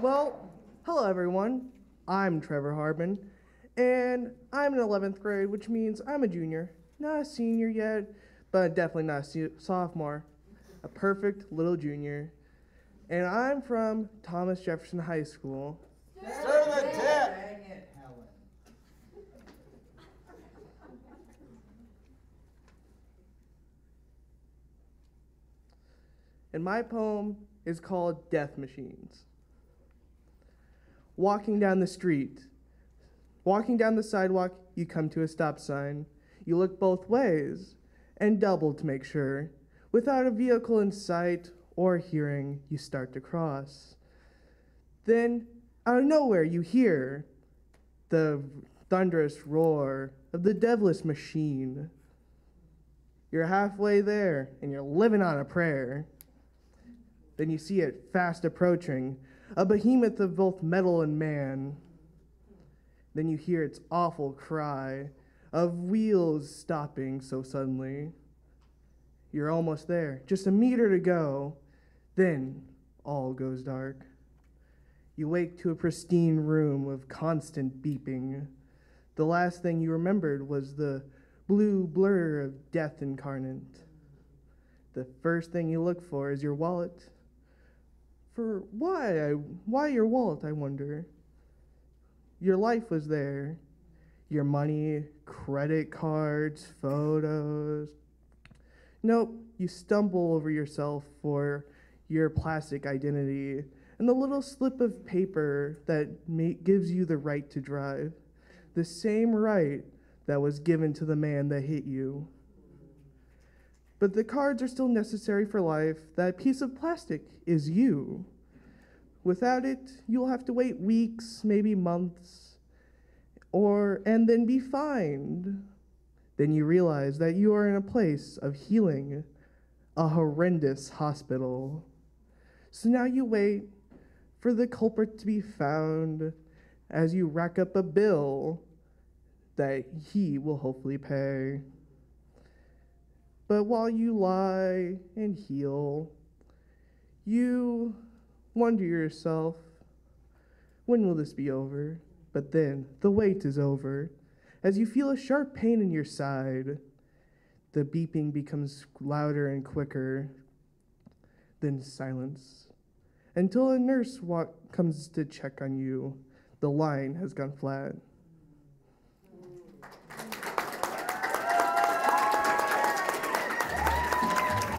Well, hello everyone. I'm Trevor Harbin, and I'm in 11th grade, which means I'm a junior. Not a senior yet, but definitely not a sophomore. A perfect little junior. And I'm from Thomas Jefferson High School. Turn the tip! Dang it, Helen. And my poem is called Death Machines. Walking down the sidewalk, you come to a stop sign. You look both ways and double to make sure. Without a vehicle in sight or hearing, you start to cross. Then, out of nowhere, you hear the thunderous roar of the devilish machine. You're halfway there, and you're living on a prayer. Then you see it fast approaching, a behemoth of both metal and man. Then you hear its awful cry of wheels stopping so suddenly. You're almost there, just a meter to go. Then all goes dark. You wake to a pristine room of constant beeping. The last thing you remembered was the blue blur of death incarnate. The first thing you look for is your wallet. For why your wallet, I wonder? Your life was there. Your money, credit cards, photos. Nope, you stumble over yourself for your plastic identity and the little slip of paper that gives you the right to drive, the same right that was given to the man that hit you. But the cards are still necessary for life. That piece of plastic is you. Without it, you'll have to wait weeks, maybe months, and then be fined. Then you realize that you are in a place of healing, a horrendous hospital. So now you wait for the culprit to be found as you rack up a bill that he will hopefully pay. But while you lie and heal, you wonder yourself, when will this be over? But then the wait is over. As you feel a sharp pain in your side, the beeping becomes louder and quicker, then silence. Until a nurse comes to check on you, the line has gone flat.